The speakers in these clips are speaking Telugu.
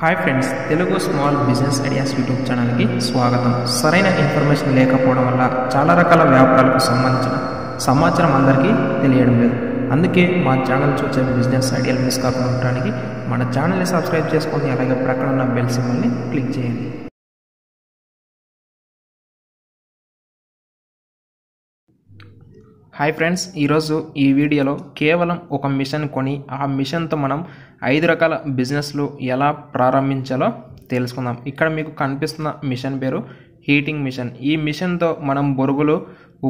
हाय friends Telugu small business ideas YouTube channel की स्वागतम। सरैन इन्फॉर्मेशन लेकपोवडम वल्ल चाला रकाल व्यापारालकु संबंधिंचिन समाचारम अंदरिकी तेलियडम लेदु। अंदुके मा चैनल चूसे बिजनेस आइडियालु मिस काकुंडा उंडडानिकी मन चैनल नि सब्सक्राइब चेसुकोंडि, अलागे पक्कन उन्न बेल सिंबल नि क्लिक चेयंडी। हाय फ्रेंड्स ఈరోజు ఈ వీడియోలో కేవలం ఒక మిషన్ కొని ఆ మిషన్ తో మనం 5 రకాల బిజినెస్ లు ఎలా ప్రారంభించాలో తెలుసుకుందాం। ఇక్కడ మీకు కనిపిస్తున్న మిషన్ పేరు హీటింగ్ మిషన్। ఈ మిషన్ తో మనం బొరుగులు,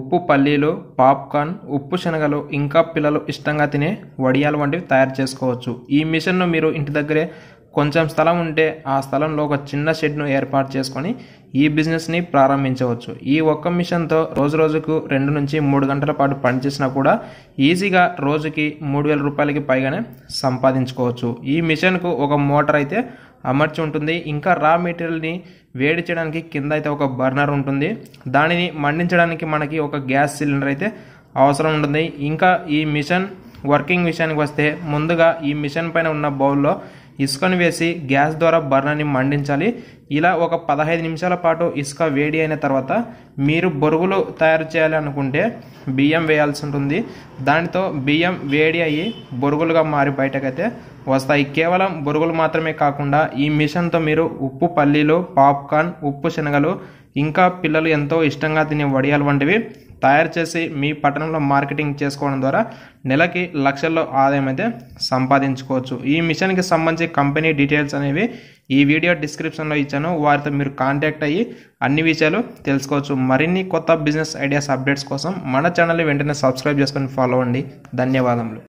ఉప్పు పల్లీలు, పాప్కార్న్, ఉప్పు శనగలు, ఇంకా పిల్లలు ఇష్టంగా తినే వడియాలు వంటివి తయారు చేసుకోవచ్చు। ఈ మిషన్ ను మీరు ఇంటి దగ్గరే కొంచెం స్థలం ఉంటే ఆ స్థలంలో ఒక చిన్న షెడ్ ను ఏర్పాటు చేసుకొని ఈ బిజినెస్ ని ప్రారంభించవచ్చు। ఈ ఒక్క మిషన్ తో రోజుకు 2 నుంచి 3 గంటల పాటు పని చేసినా కూడా ఈజీగా రోజుకి 3000 రూపాయలకి పైగానే సంపాదించుకోవచ్చు। ఈ మిషన్ కు ఒక మోటార్ అయితే అమర్చి ఉంటుంది। ఇంకా రా మెటీరియల్ ని వేడి చేయడానికి కింద అయితే ఒక బర్నర్ ఉంటుంది। దానిని మండించడానికి మనకి ఒక గ్యాస్ సిలిండర్ అయితే అవసరం ఉంటుంది। ఇంకా ఈ మిషన్ వర్కింగ్ విషయానికి వస్తే ముందుగా ఈ మిషన్ పైన ఉన్న బౌల్ లో ఇసుకను వేసి గ్యాస్ ద్వారా బర్నర్ని మండించాలి। ఇలా ఒక 15 నిమిషాల పాటు ఇసుక వేడి అయిన తర్వాత మీరు బొరుగులు తయారు చేయాలి అనుకుంటే బియ్యం వేయాల్సి ఉంటుంది। దానితో బియ్యం వేడి అయ్యి బొరుగులుగా మారి బయటకైతే వస్తాయి। కేవలం బొరుగులు మాత్రమే కాకుండా ఈ మిషన్తో మీరు ఉప్పు పల్లీలు, పాప్కార్న్, ఉప్పు శనగలు, ఇంకా పిల్లలు ఎంతో ఇష్టంగా తినే వడియాలు వంటివి తయారు చేసి మీ పట్టణంలో మార్కెటింగ్ చేసుకోవడం ద్వారా నెలకి లక్షల్లో ఆదాయం అయితే సంపాదించుకోవచ్చు। ఈ మిషన్కి సంబంధించి కంపెనీ డీటెయిల్స్ అనేవి ఈ వీడియో డిస్క్రిప్షన్లో ఇచ్చాను, వారితో మీరు కాంటాక్ట్ అయ్యి అన్ని విషయాలు తెలుసుకోవచ్చు। మరిన్ని కొత్త బిజినెస్ ఐడియాస్ అప్డేట్స్ కోసం మన ఛానల్ని వెంటనే సబ్స్క్రైబ్ చేసుకొని ఫాలో అవ్వండి। ధన్యవాదములు।